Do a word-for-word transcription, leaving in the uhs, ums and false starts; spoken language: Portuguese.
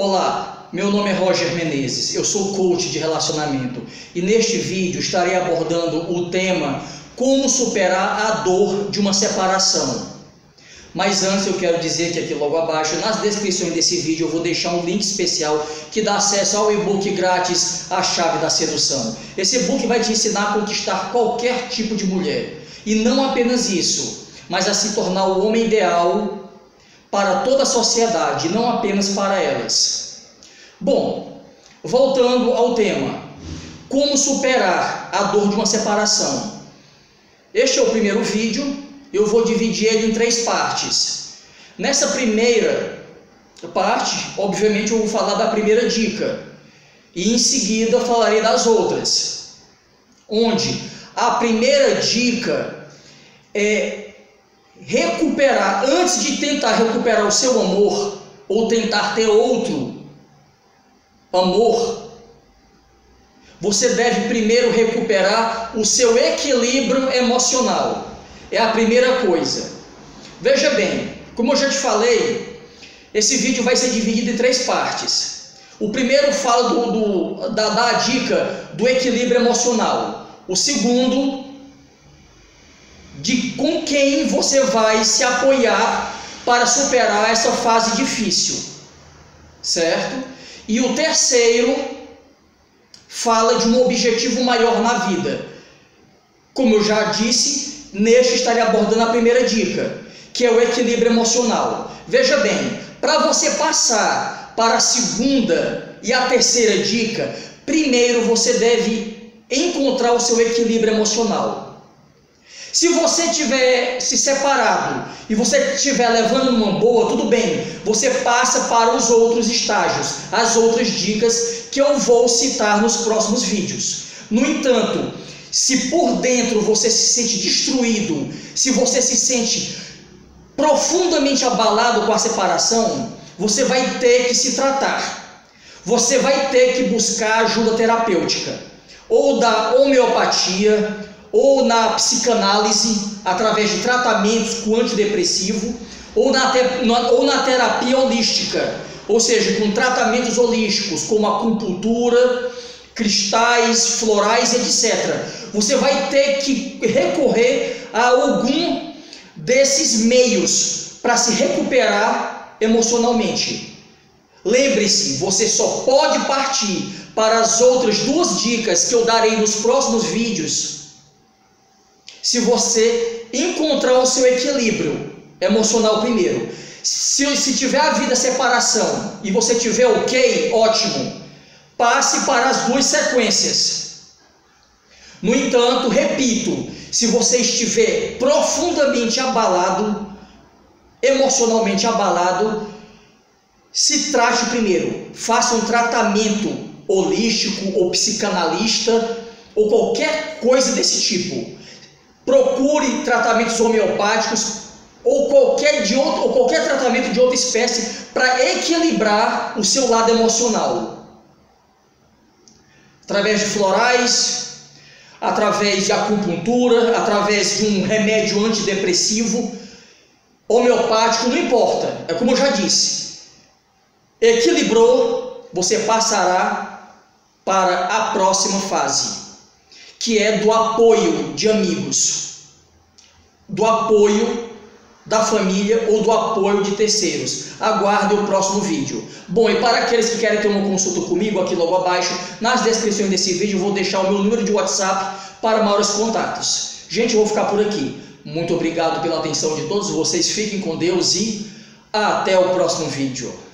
Olá, meu nome é Roger Menezes, eu sou coach de relacionamento e neste vídeo estarei abordando o tema como superar a dor de uma separação. Mas antes eu quero dizer que aqui logo abaixo, nas descrições desse vídeo, eu vou deixar um link especial que dá acesso ao e-book grátis A Chave da Sedução. Esse e-book vai te ensinar a conquistar qualquer tipo de mulher. E não apenas isso, mas a se tornar o homem ideal para toda a sociedade, não apenas para elas. Bom, voltando ao tema, como superar a dor de uma separação? Este é o primeiro vídeo. Eu vou dividir ele em três partes. Nessa primeira parte, obviamente, eu vou falar da primeira dica. E em seguida falarei das outras. Onde a primeira dica é recuperar, antes de tentar recuperar o seu amor, ou tentar ter outro amor, você deve primeiro recuperar o seu equilíbrio emocional. É a primeira coisa. Veja bem, como eu já te falei, esse vídeo vai ser dividido em três partes. O primeiro fala do, do, da, da dica do equilíbrio emocional. O segundo, de com quem você vai se apoiar para superar essa fase difícil, certo? E o terceiro fala de um objetivo maior na vida. Como eu já disse, neste estarei abordando a primeira dica, que é o equilíbrio emocional. Veja bem, para você passar para a segunda e a terceira dica, primeiro você deve encontrar o seu equilíbrio emocional. Se você tiver se separado e você estiver levando uma boa, tudo bem, você passa para os outros estágios, as outras dicas que eu vou citar nos próximos vídeos. No entanto, se por dentro você se sente destruído, se você se sente profundamente abalado com a separação, você vai ter que se tratar. Você vai ter que buscar ajuda terapêutica, ou da homeopatia, ou na psicanálise, através de tratamentos com antidepressivo, ou na, te- ou na terapia holística, ou seja, com tratamentos holísticos, como acupuntura, cristais, florais, etcétera. Você vai ter que recorrer a algum desses meios para se recuperar emocionalmente. Lembre-se, você só pode partir para as outras duas dicas que eu darei nos próximos vídeos se você encontrar o seu equilíbrio emocional primeiro. Se, se tiver a vida separação e você tiver ok, ótimo. Passe para as duas sequências. No entanto, repito, se você estiver profundamente abalado, emocionalmente abalado, se trate primeiro. Faça um tratamento holístico ou psicanalista ou qualquer coisa desse tipo. Procure tratamentos homeopáticos ou qualquer, de outro, ou qualquer tratamento de outra espécie para equilibrar o seu lado emocional. Através de florais, através de acupuntura, através de um remédio antidepressivo, homeopático, não importa. É como eu já disse, equilibrou, você passará para a próxima fase, que é do apoio de amigos, do apoio da família ou do apoio de terceiros. Aguarde o próximo vídeo. Bom, e para aqueles que querem ter uma consulta comigo, aqui logo abaixo, nas descrições desse vídeo, eu vou deixar o meu número de WhatsApp para maiores contatos. Gente, eu vou ficar por aqui. Muito obrigado pela atenção de todos vocês. Fiquem com Deus e até o próximo vídeo.